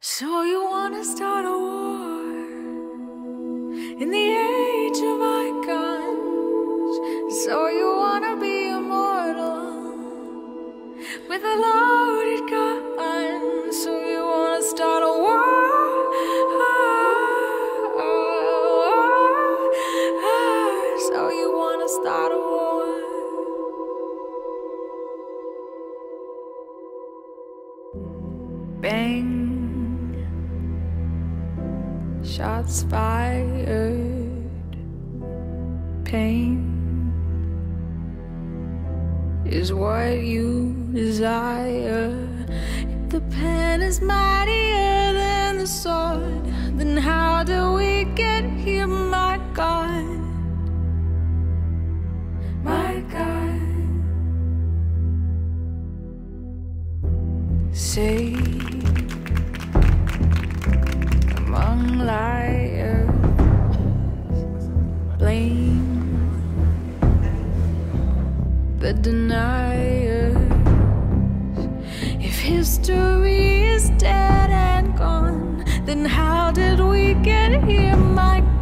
So you wanna start a war in the age of icons? So you wanna be immortal with a loaded gun? So you wanna start a war? So you wanna start a war? Bang. Shots fired. Pain is what you desire. If the pen is mightier than the sword, then how do we get here, my God? My God. Say among liars, blame the deniers. If history is dead and gone, then how did we get here, my God?